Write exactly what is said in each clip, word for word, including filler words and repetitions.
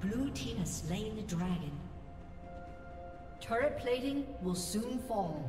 Blue team has slain the dragon. Turret plating will soon fall.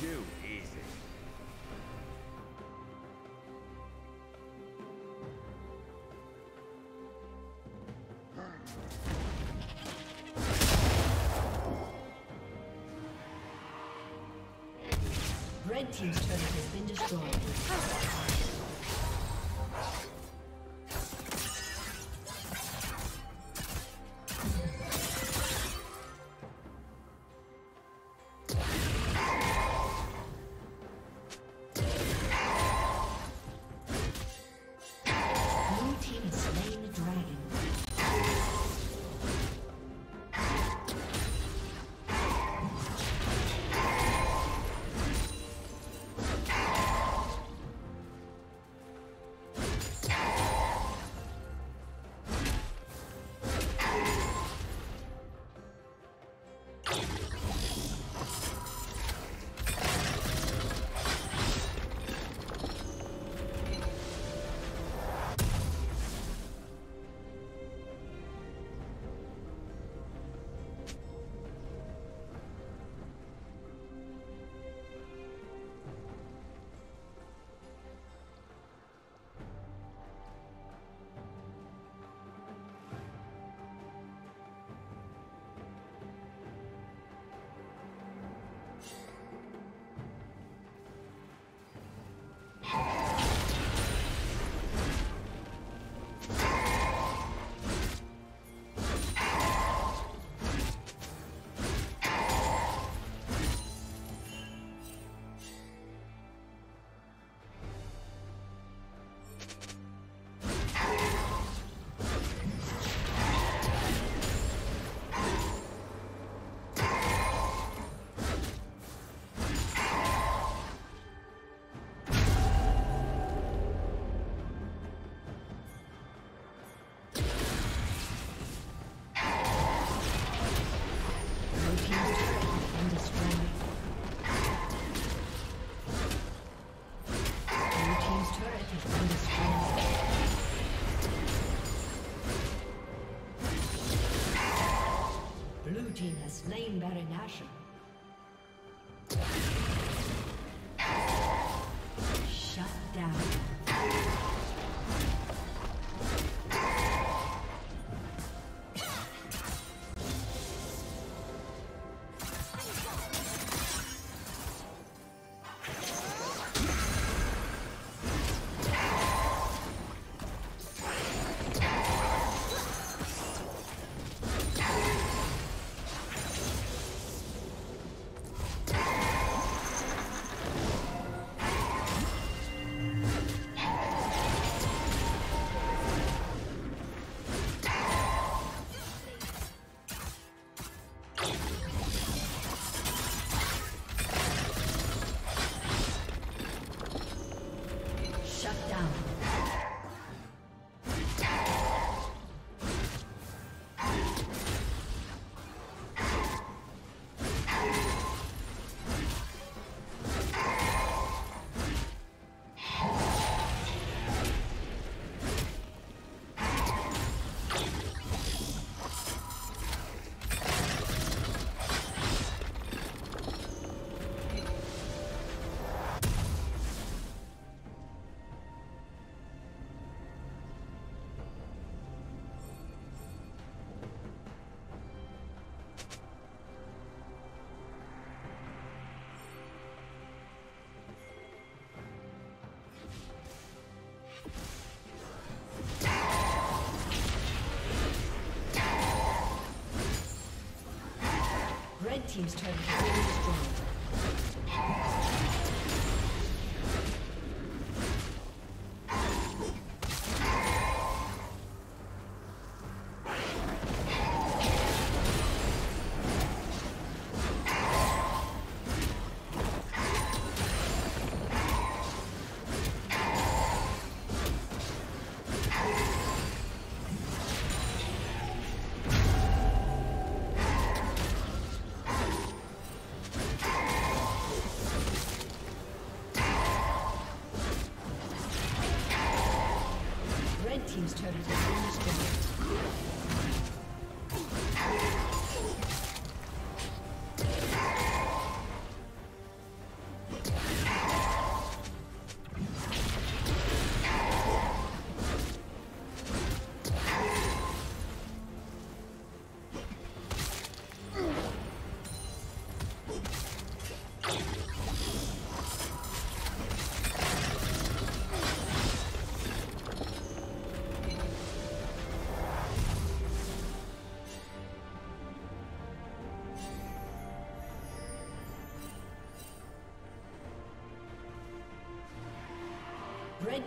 Too easy. Red team's turret has been destroyed. playing Baron Nashor. Red team's turret has been Red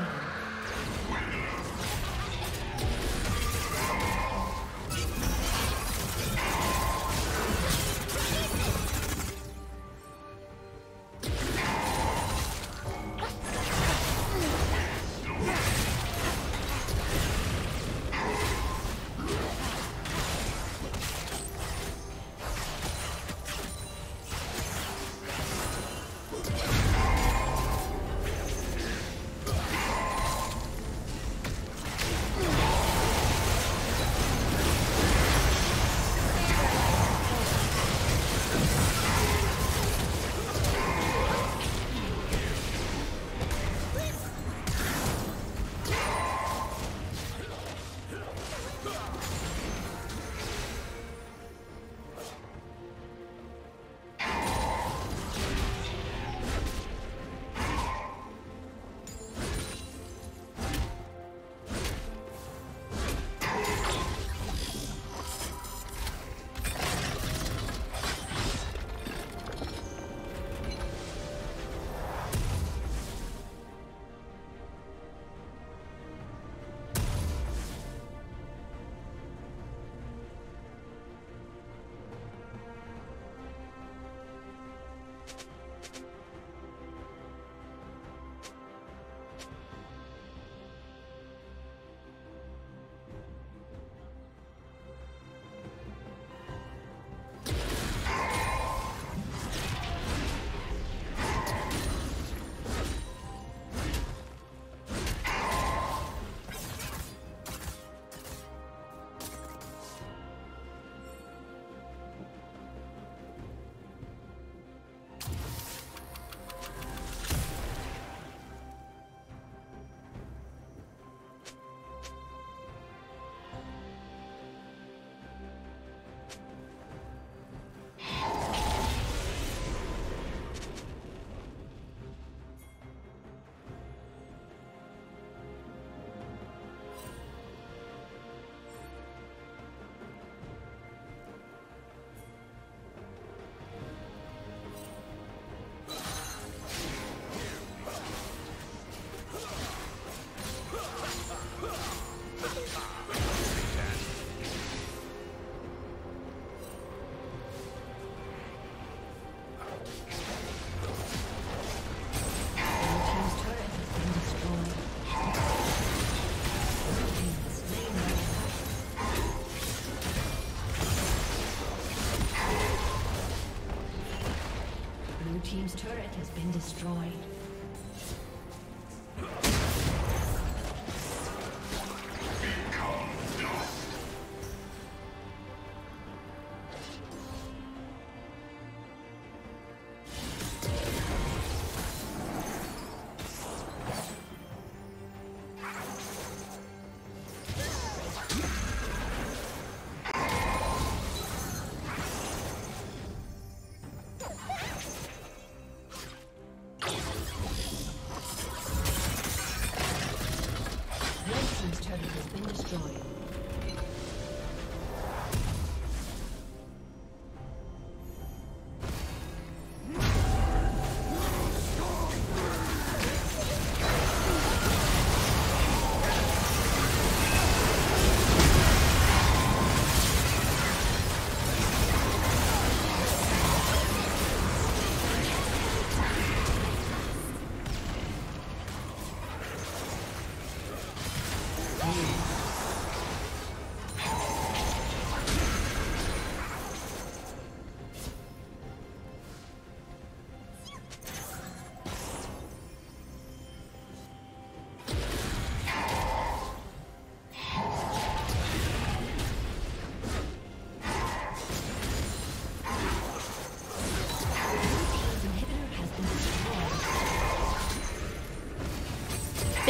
been destroyed.